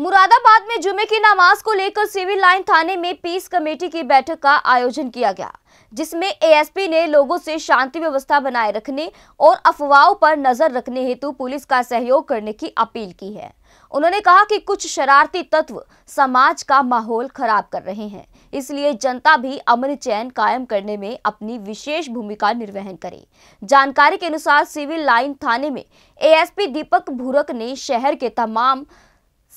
मुरादाबाद में जुमे की नमाज को लेकर सिविल लाइन थाने में पीस कमेटी की बैठक का आयोजन किया गया, जिसमें एएसपी ने लोगों से शांति व्यवस्था बनाए रखने और अफवाहों पर नजर रखने हेतु पुलिस का सहयोग करने की अपील की है। उन्होंने कहा कि कुछ शरारती तत्व समाज का माहौल खराब कर रहे हैं, इसलिए जनता भी अमन चैन कायम करने में अपनी विशेष भूमिका निर्वहन करे। जानकारी के अनुसार सिविल लाइन थाने में एएसपी दीपक भूरक ने शहर के तमाम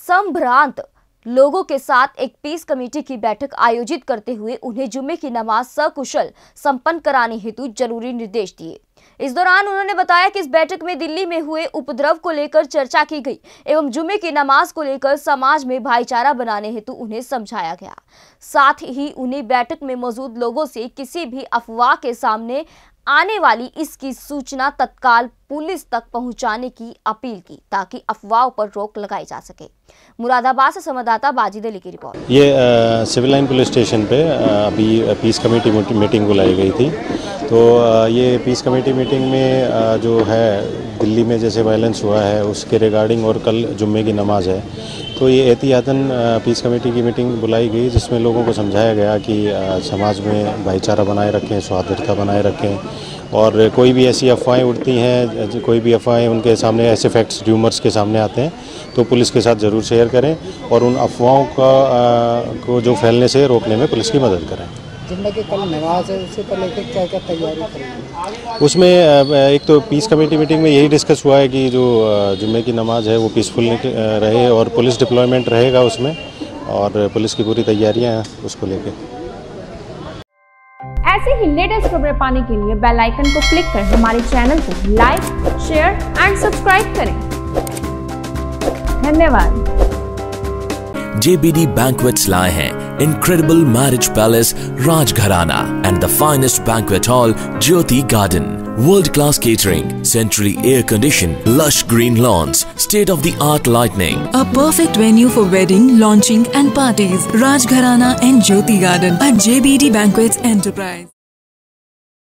संभ्रांत लोगों के साथ एक पीस कमेटी की बैठक आयोजित करते हुए उन्हें जुम्मे की नमाज सकुशल संपन्न कराने हेतु जरूरी निर्देश दिए। इस दौरान उन्होंने बताया कि इस बैठक में दिल्ली में हुए उपद्रव को लेकर चर्चा की गई एवं जुम्मे की नमाज को लेकर समाज में भाईचारा बनाने हेतु उन्हें समझाया गया। साथ ही उन्हें बैठक में मौजूद लोगों से किसी भी अफवाह के सामने आने वाली इसकी सूचना तत्काल पुलिस तक पहुंचाने की अपील की, ताकि अफवाहों पर रोक लगाई जा सके। मुरादाबाद से संवाददाता बाजी दिल्ली की रिपोर्ट। ये सिविल लाइन पुलिस स्टेशन पे अभी पीस कमेटी मीटिंग बुलाई गई थी, तो ये पीस कमेटी मीटिंग में जो है दिल्ली में जैसे वायलेंस हुआ है उसके रिगार्डिंग, और कल जुम्मे की नमाज है, तो ये एहतियातन पीस कमेटी की मीटिंग बुलाई गई, जिसमें लोगों को समझाया गया कि समाज में भाईचारा बनाए रखें, सौहार्दता बनाए रखें, और कोई भी ऐसी अफवाहें उड़ती हैं, कोई भी अफवाहें उनके सामने ऐसे फैक्ट्स र्यूमर्स के सामने आते हैं तो पुलिस के साथ ज़रूर शेयर करें और उन अफवाहों को जो फैलने से रोकने में पुलिस की मदद करें। जुम्मे की कल नमाज है, उससे पहले क्या क्या तैयारी करेंगे? उसमें एक तो पीस कमेटी मीटिंग में यही डिस्कस हुआ है कि जो जुम्मे की नमाज है वो पीसफुल रहे और पुलिस डिप्लॉयमेंट रहेगा उसमें, और पुलिस की पूरी तैयारियां हैं उसको लेके। ऐसे ही लेटेस्ट खबरें पाने के लिए बेल आइकन को क्लिक कर हमारे चैनल को लाइक, शेयर एंड सब्सक्राइब करें। धन्यवाद। JBD Banquets लाए हैं Incredible Marriage Palace, Rajgharana and the finest banquet hall, Jyoti Garden. World-class catering, centrally air-conditioned, lush green lawns, state-of-the-art lighting. A perfect venue for wedding, launching and parties. Rajgharana and Jyoti Garden at JBD Banquets Enterprise.